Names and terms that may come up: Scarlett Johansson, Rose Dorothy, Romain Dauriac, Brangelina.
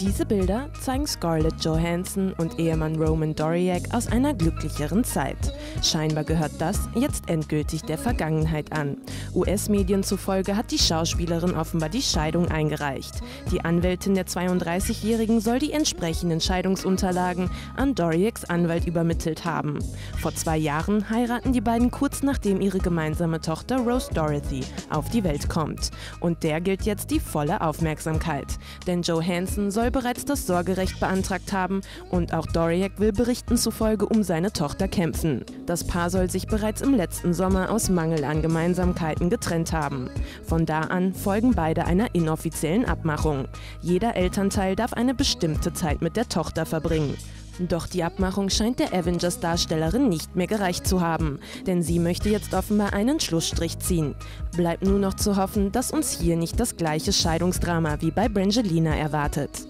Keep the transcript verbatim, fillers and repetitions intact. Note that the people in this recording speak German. Diese Bilder zeigen Scarlett Johansson und Ehemann Romain Dauriac aus einer glücklicheren Zeit. Scheinbar gehört das jetzt endgültig der Vergangenheit an. U S-Medien zufolge hat die Schauspielerin offenbar die Scheidung eingereicht. Die Anwältin der zweiunddreißigjährigen soll die entsprechenden Scheidungsunterlagen an Dauriacs Anwalt übermittelt haben. Vor zwei Jahren heiraten die beiden kurz nachdem ihre gemeinsame Tochter Rose Dorothy auf die Welt kommt. Und der gilt jetzt die volle Aufmerksamkeit. Denn Johansson soll bereits das Sorgerecht beantragt haben und auch Dauriac will Berichten zufolge um seine Tochter kämpfen. Das Paar soll sich bereits im letzten Sommer aus Mangel an Gemeinsamkeiten getrennt haben. Von da an folgen beide einer inoffiziellen Abmachung. Jeder Elternteil darf eine bestimmte Zeit mit der Tochter verbringen. Doch die Abmachung scheint der Avengers-Darstellerin nicht mehr gereicht zu haben, denn sie möchte jetzt offenbar einen Schlussstrich ziehen. Bleibt nur noch zu hoffen, dass uns hier nicht das gleiche Scheidungsdrama wie bei Brangelina erwartet.